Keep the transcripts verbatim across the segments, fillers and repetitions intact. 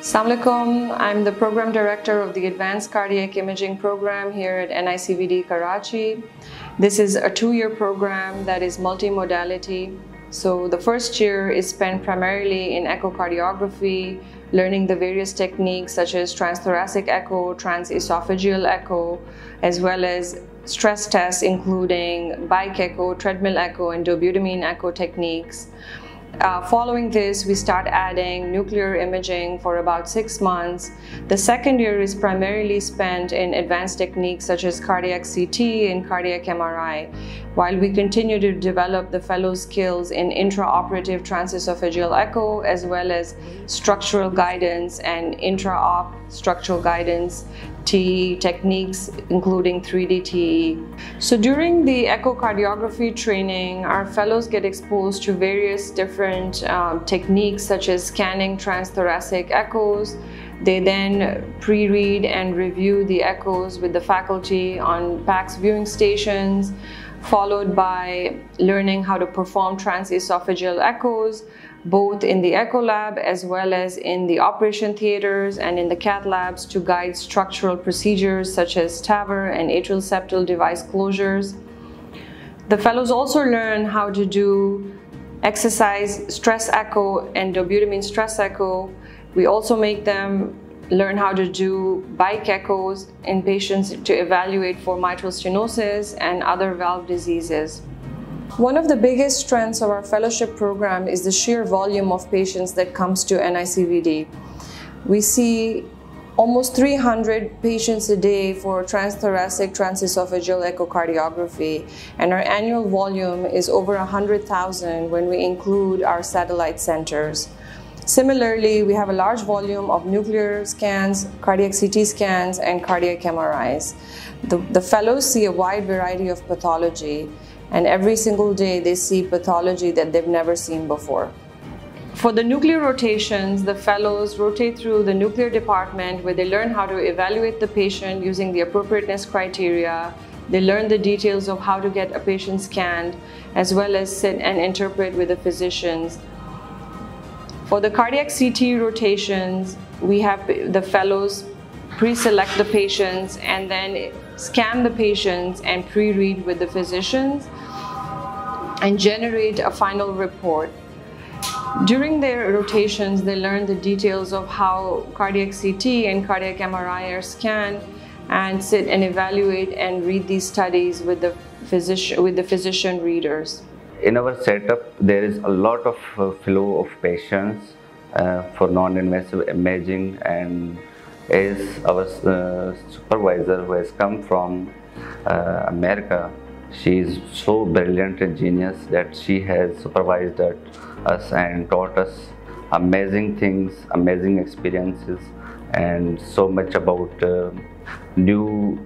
Assalamu alaikum. I'm the Program Director of the Advanced Cardiac Imaging Program here at N I C V D Karachi. This is a two-year program that is multimodality. So the first year is spent primarily in echocardiography, learning the various techniques such as transthoracic echo, transesophageal echo, as well as stress tests including bike echo, treadmill echo, and dobutamine echo techniques. Uh, following this, we start adding nuclear imaging for about six months. The second year is primarily spent in advanced techniques such as cardiac C T and cardiac M R I, while we continue to develop the fellow skills in intraoperative transesophageal echo as well as structural guidance and intra-op structural guidance T E techniques, including three D T E. So during the echocardiography training, our fellows get exposed to various different um, techniques such as scanning transthoracic echoes. They then pre-read and review the echoes with the faculty on P A C S viewing stations, followed by learning how to perform transesophageal echoes, both in the echo lab as well as in the operation theaters and in the cath labs, to guide structural procedures such as T A V R and atrial septal device closures. The fellows also learn how to do exercise stress echo and dobutamine stress echo. We also make them learn how to do bike echoes in patients to evaluate for mitral stenosis and other valve diseases. One of the biggest strengths of our fellowship program is the sheer volume of patients that comes to N I C V D. We see almost three hundred patients a day for transthoracic transesophageal echocardiography, and our annual volume is over one hundred thousand when we include our satellite centers. Similarly, we have a large volume of nuclear scans, cardiac C T scans, and cardiac M R Is. The, the fellows see a wide variety of pathology, and every single day they see pathology that they've never seen before. For the nuclear rotations, the fellows rotate through the nuclear department where they learn how to evaluate the patient using the appropriateness criteria. They learn the details of how to get a patient scanned, as well as sit and interpret with the physicians. For the cardiac C T rotations, we have the fellows pre-select the patients and then scan the patients and pre-read with the physicians and generate a final report. During their rotations, they learn the details of how cardiac C T and cardiac M R I are scanned and sit and evaluate and read these studies with the physician, with the physician readers. In our setup, there is a lot of uh, flow of patients uh, for non-invasive imaging, and as our uh, supervisor, who has come from uh, America, she is so brilliant and genius that she has supervised us and taught us amazing things, amazing experiences, and so much about uh, new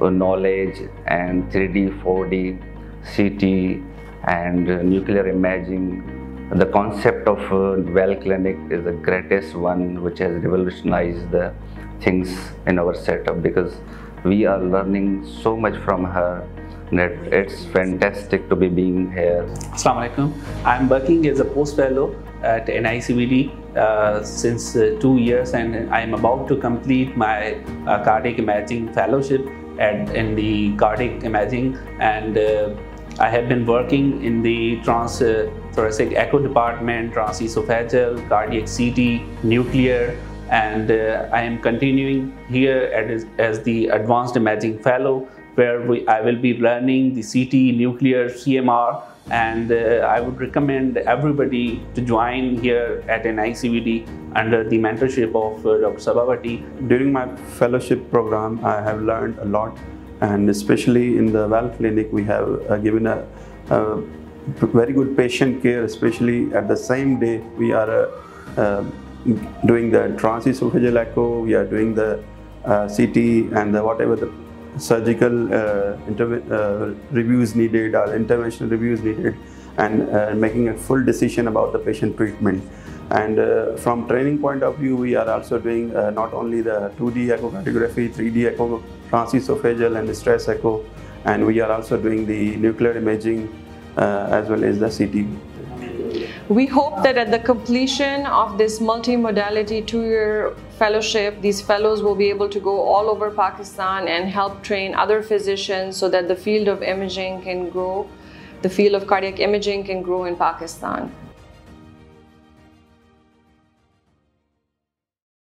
knowledge and three D, four D, C T, and uh, nuclear imaging. The concept of uh, well clinic is the greatest one which has revolutionized the things in our setup, because we are learning so much from her that it's fantastic to be being here. Assalamu alaikum. I'm working as a post fellow at N I C V D uh, since uh, two years, and I'm about to complete my uh, cardiac imaging fellowship at, in the cardiac imaging, and uh, I have been working in the transthoracic echo department, transesophageal, cardiac C T, nuclear, and uh, I am continuing here as, as the advanced imaging fellow, where we, I will be learning the C T, nuclear, C M R, and uh, I would recommend everybody to join here at N I C V D under the mentorship of uh, Doctor Sabha Bhatti. During my fellowship program, I have learned a lot, and especially in the valve clinic we have uh, given a, a very good patient care, especially at the same day we are uh, uh, doing the transesophageal echo, we are doing the uh, C T, and the, whatever the surgical uh, uh, reviews needed or interventional reviews needed, and uh, making a full decision about the patient treatment. And uh, from training point of view, we are also doing uh, not only the two D echocardiography, three D echo, transesophageal and stress echo, and we are also doing the nuclear imaging uh, as well as the C T. We hope that at the completion of this multimodality two-year fellowship, these fellows will be able to go all over Pakistan and help train other physicians so that the field of imaging can grow, the field of cardiac imaging can grow in Pakistan.